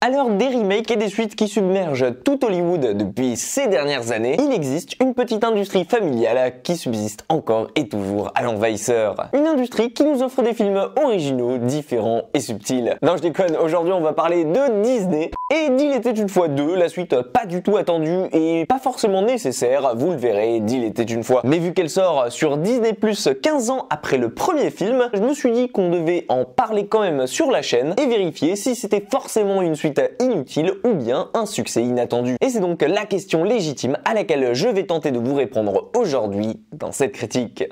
À l'heure des remakes et des suites qui submergent tout Hollywood depuis ces dernières années, il existe une petite industrie familiale qui subsiste encore et toujours à l'envahisseur. Une industrie qui nous offre des films originaux, différents et subtils. Non, je déconne, aujourd'hui on va parler de Disney et d'Il Était Une Fois 2, la suite pas du tout attendue et pas forcément nécessaire, vous le verrez, d'Il Était Une Fois. Mais vu qu'elle sort sur Disney Plus 15 ans après le premier film, je me suis dit qu'on devait en parler quand même sur la chaîne et vérifier si c'était forcément une suite inutile ou bien un succès inattendu. Et c'est donc la question légitime à laquelle je vais tenter de vous répondre aujourd'hui dans cette critique.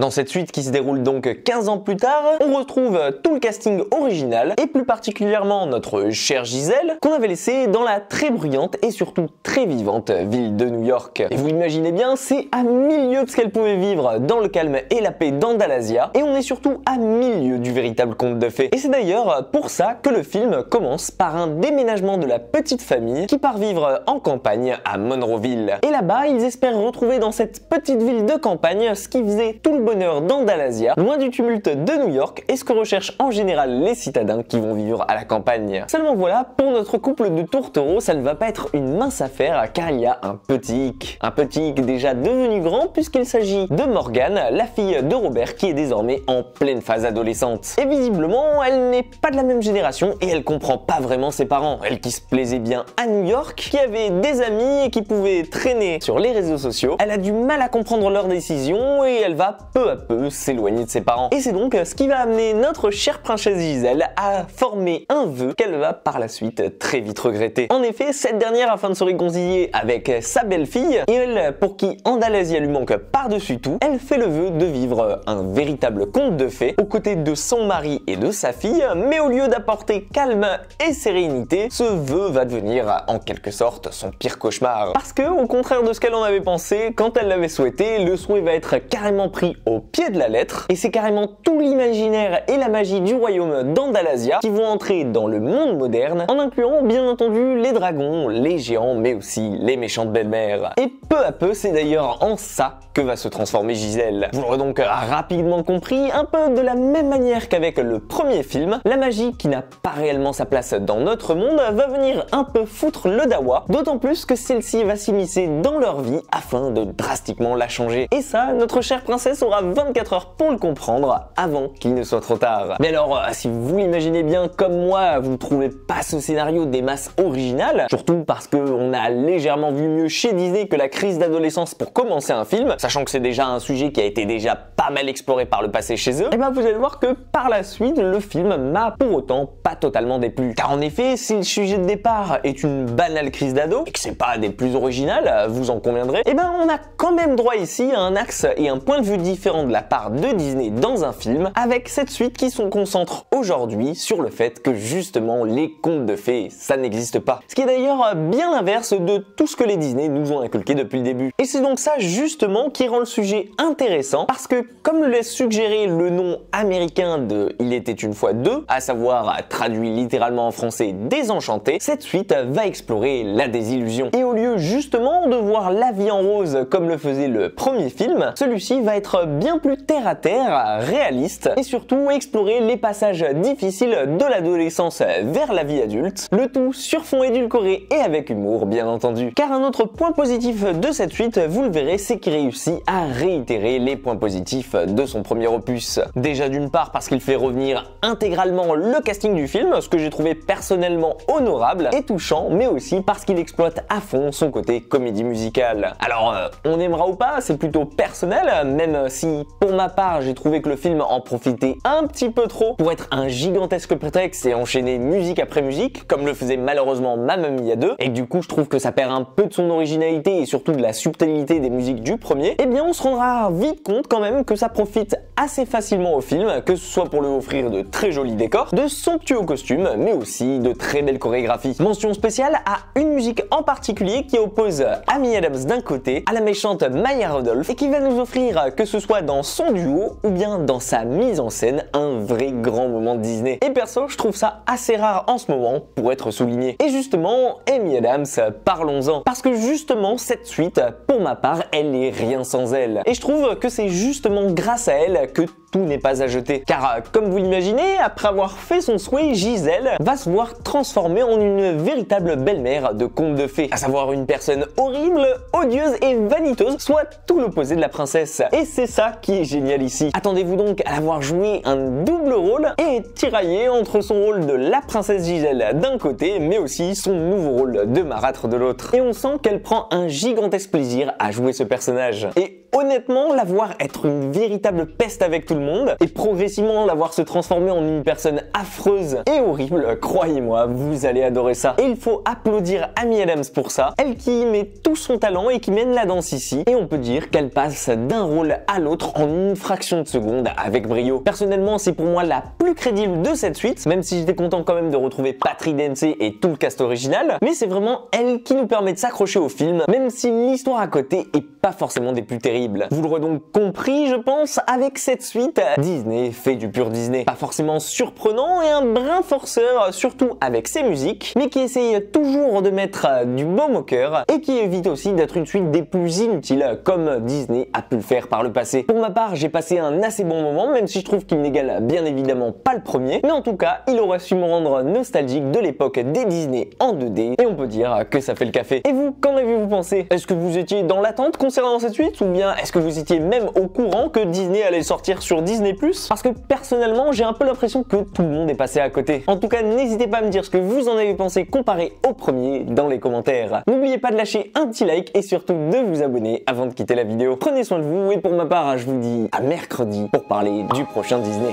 Dans cette suite qui se déroule donc 15 ans plus tard, on retrouve tout le casting original et plus particulièrement notre chère Gisèle qu'on avait laissée dans la très bruyante et surtout très vivante ville de New York. Et vous imaginez bien, c'est à 1000 lieues de ce qu'elle pouvait vivre dans le calme et la paix d'Andalasia et on est surtout à 1000 lieues du véritable conte de fées. Et c'est d'ailleurs pour ça que le film commence par un déménagement de la petite famille qui part vivre en campagne à Monroeville. Et là-bas, ils espèrent retrouver dans cette petite ville de campagne ce qui faisait tout le bonheur d'Andalasia, loin du tumulte de New York et ce que recherchent en général les citadins qui vont vivre à la campagne. Seulement voilà, pour notre couple de tourtereaux, ça ne va pas être une mince affaire car il y a un petit hic. Un petit hic déjà devenu grand puisqu'il s'agit de Morgane, la fille de Robert qui est désormais en pleine phase adolescente. Et visiblement, elle n'est pas de la même génération et elle comprend pas vraiment ses parents. Elle qui se plaisait bien à New York, qui avait des amis et qui pouvait traîner sur les réseaux sociaux, elle a du mal à comprendre leurs décisions et elle va peu à peu s'éloigner de ses parents. Et c'est donc ce qui va amener notre chère princesse Gisèle à former un vœu qu'elle va par la suite très vite regretter. En effet, cette dernière, afin de se réconcilier avec sa belle-fille, et elle pour qui Andalasia lui manque par-dessus tout, elle fait le vœu de vivre un véritable conte de fées aux côtés de son mari et de sa fille, mais au lieu d'apporter calme et sérénité, ce vœu va devenir en quelque sorte son pire cauchemar. Parce que, au contraire de ce qu'elle en avait pensé, quand elle l'avait souhaité, le souhait va être carrément pris au pied de la lettre et c'est carrément tout l'imaginaire et la magie du royaume d'Andalasia qui vont entrer dans le monde moderne en incluant bien entendu les dragons, les géants mais aussi les méchantes belles-mères. Et peu à peu c'est d'ailleurs en ça que va se transformer Gisèle. Vous l'aurez donc rapidement compris, un peu de la même manière qu'avec le premier film, la magie qui n'a pas réellement sa place dans notre monde va venir un peu foutre le dawa, d'autant plus que celle-ci va s'immiscer dans leur vie afin de drastiquement la changer. Et ça, notre chère princesse aura 24 heures pour le comprendre avant qu'il ne soit trop tard. Mais alors, si vous l'imaginez bien comme moi, vous ne trouvez pas ce scénario des masses originales, surtout parce qu'on a légèrement vu mieux chez Disney que la crise d'adolescence pour commencer un film, sachant que c'est déjà un sujet qui a été déjà pas mal exploré par le passé chez eux, et bien vous allez voir que par la suite, le film m'a pour autant pas totalement déplu. Car en effet, si le sujet de départ est une banale crise d'ado, et que c'est pas des plus originales, vous en conviendrez, et ben on a quand même droit ici à un axe et un point de vue différent de la part de Disney dans un film, avec cette suite qui se concentre aujourd'hui sur le fait que justement les contes de fées ça n'existe pas. Ce qui est d'ailleurs bien l'inverse de tout ce que les Disney nous ont inculqué depuis le début. Et c'est donc ça justement qui rend le sujet intéressant parce que comme le laisse suggérer le nom américain de Il Était Une Fois 2, à savoir traduit littéralement en français Désenchanté, cette suite va explorer la désillusion. Et au lieu justement de voir la vie en rose comme le faisait le premier film, celui-ci va être bien plus terre à terre, réaliste et surtout explorer les passages difficiles de l'adolescence vers la vie adulte, le tout sur fond édulcoré et avec humour bien entendu. Car un autre point positif de cette suite, vous le verrez, c'est qu'il réussit à réitérer les points positifs de son premier opus. Déjà d'une part parce qu'il fait revenir intégralement le casting du film, ce que j'ai trouvé personnellement honorable et touchant, mais aussi parce qu'il exploite à fond son côté comédie musicale. Alors on aimera ou pas, c'est plutôt personnel, même si pour ma part j'ai trouvé que le film en profitait un petit peu trop pour être un gigantesque prétexte et enchaîner musique après musique comme le faisait malheureusement Mamma Mia 2 et que du coup je trouve que ça perd un peu de son originalité et surtout de la subtilité des musiques du premier, et bien on se rendra vite compte quand même que ça profite assez facilement au film, que ce soit pour lui offrir de très jolis décors, de somptueux costumes mais aussi de très belles chorégraphies. Mention spéciale à une musique en particulier qui oppose Amy Adams d'un côté à la méchante Maya Rudolph et qui va nous offrir que ce soit soit dans son duo ou bien dans sa mise en scène, un vrai grand moment de Disney. Et perso, je trouve ça assez rare en ce moment pour être souligné. Et justement, Amy Adams, parlons-en. Parce que justement, cette suite, pour ma part, elle est rien sans elle. Et je trouve que c'est justement grâce à elle que tout n'est pas à jeter. Car comme vous l'imaginez, après avoir fait son souhait, Gisèle va se voir transformée en une véritable belle-mère de conte de fées. À savoir une personne horrible, odieuse et vaniteuse, soit tout l'opposé de la princesse. Et c'est ça qui est génial ici. Attendez-vous donc à l'avoir joué un double rôle et tiraillé entre son rôle de la princesse Gisèle d'un côté, mais aussi son nouveau rôle de marâtre de l'autre. Et on sent qu'elle prend un gigantesque plaisir à jouer ce personnage. Et honnêtement, la voir être une véritable peste avec tout le monde et progressivement la voir se transformer en une personne affreuse et horrible, croyez-moi, vous allez adorer ça. Et il faut applaudir Amy Adams pour ça, elle qui met tout son talent et qui mène la danse ici, et on peut dire qu'elle passe d'un rôle à l'autre en une fraction de seconde avec brio. Personnellement, c'est pour moi la plus crédible de cette suite, même si j'étais content quand même de retrouver Patrick Dempsey et tout le cast original, mais c'est vraiment elle qui nous permet de s'accrocher au film, même si l'histoire à côté est pas forcément des plus terribles. Vous l'aurez donc compris, je pense, avec cette suite, Disney fait du pur Disney. Pas forcément surprenant et un brin forceur, surtout avec ses musiques, mais qui essaye toujours de mettre du baume au cœur et qui évite aussi d'être une suite des plus inutiles, comme Disney a pu le faire par le passé. Pour ma part, j'ai passé un assez bon moment, même si je trouve qu'il n'égale bien évidemment pas le premier, mais en tout cas, il aurait su me rendre nostalgique de l'époque des Disney en 2D, et on peut dire que ça fait le café. Et vous, qu'en avez-vous pensé? Est-ce que vous étiez dans l'attente concernant cette suite, ou bien est-ce que vous étiez même au courant que Disney allait sortir sur Disney Plus? Parce que personnellement, j'ai un peu l'impression que tout le monde est passé à côté. En tout cas, n'hésitez pas à me dire ce que vous en avez pensé comparé au premier dans les commentaires. N'oubliez pas de lâcher un petit like et surtout de vous abonner avant de quitter la vidéo. Prenez soin de vous et pour ma part, je vous dis à mercredi pour parler du prochain Disney.